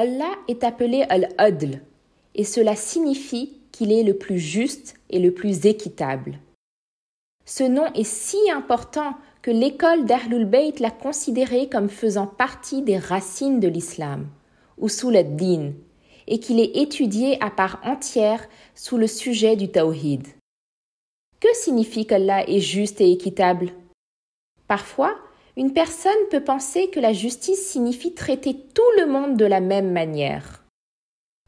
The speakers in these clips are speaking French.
Allah est appelé Al-Adl, et cela signifie qu'il est le plus juste et le plus équitable. Ce nom est si important que l'école d'Ahlul Bayt l'a considéré comme faisant partie des racines de l'islam, ou sous le din, et qu'il est étudié à part entière sous le sujet du tawhid. Que signifie qu'Allah est juste et équitable? Parfois, une personne peut penser que la justice signifie traiter tout le monde de la même manière.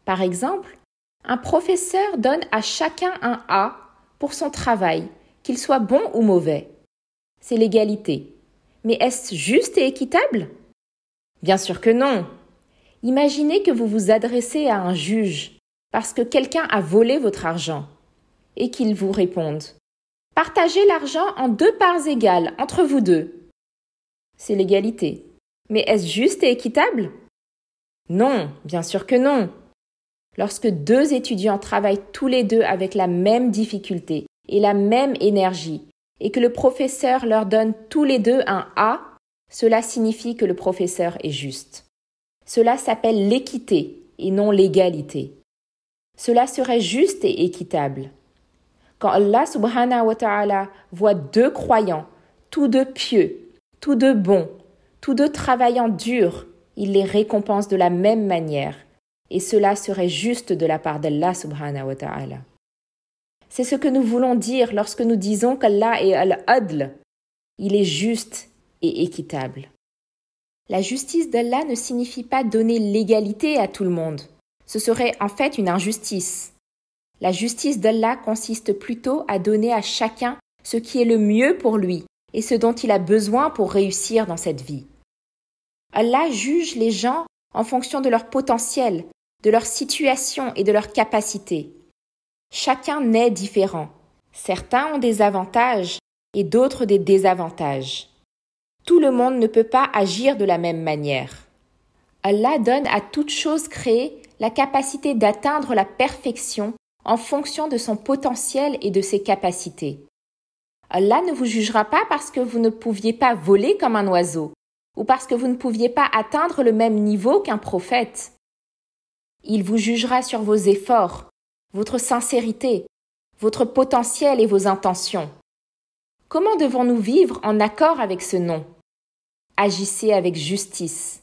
Par exemple, un professeur donne à chacun un A pour son travail, qu'il soit bon ou mauvais. C'est l'égalité. Mais est-ce juste et équitable? Bien sûr que non. Imaginez que vous vous adressez à un juge parce que quelqu'un a volé votre argent et qu'il vous réponde « Partagez l'argent en deux parts égales entre vous deux. » C'est l'égalité. Mais est-ce juste et équitable? Non, bien sûr que non. Lorsque deux étudiants travaillent tous les deux avec la même difficulté et la même énergie, et que le professeur leur donne tous les deux un A, cela signifie que le professeur est juste. Cela s'appelle l'équité et non l'égalité. Cela serait juste et équitable. Quand Allah subhanahu wa ta'ala voit deux croyants, tous deux pieux, tous deux bons, tous deux travaillant dur, il les récompense de la même manière. Et cela serait juste de la part d'Allah subhanahu wa ta'ala. C'est ce que nous voulons dire lorsque nous disons qu'Allah est Al-Adl. Il est juste et équitable. La justice d'Allah ne signifie pas donner l'égalité à tout le monde. Ce serait en fait une injustice. La justice d'Allah consiste plutôt à donner à chacun ce qui est le mieux pour lui et ce dont il a besoin pour réussir dans cette vie. Allah juge les gens en fonction de leur potentiel, de leur situation et de leur capacité. Chacun naît différent. Certains ont des avantages et d'autres des désavantages. Tout le monde ne peut pas agir de la même manière. Allah donne à toute chose créée la capacité d'atteindre la perfection en fonction de son potentiel et de ses capacités. Allah ne vous jugera pas parce que vous ne pouviez pas voler comme un oiseau ou parce que vous ne pouviez pas atteindre le même niveau qu'un prophète. Il vous jugera sur vos efforts, votre sincérité, votre potentiel et vos intentions. Comment devons-nous vivre en accord avec ce nom? Agissez avec justice.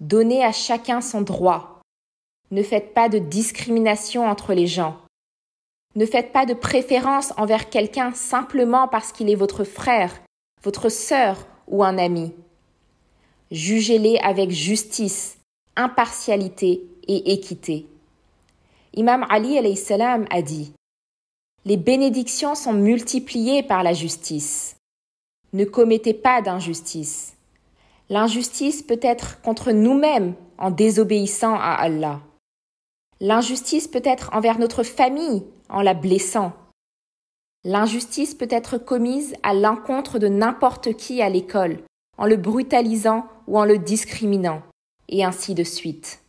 Donnez à chacun son droit. Ne faites pas de discrimination entre les gens. Ne faites pas de préférence envers quelqu'un simplement parce qu'il est votre frère, votre sœur ou un ami. Jugez-les avec justice, impartialité et équité. Imam Ali alayhi salam a dit « Les bénédictions sont multipliées par la justice. Ne commettez pas d'injustice. L'injustice peut être contre nous-mêmes en désobéissant à Allah. L'injustice peut être envers notre famille en la blessant. L'injustice peut être commise à l'encontre de n'importe qui à l'école, en le brutalisant ou en le discriminant, et ainsi de suite. »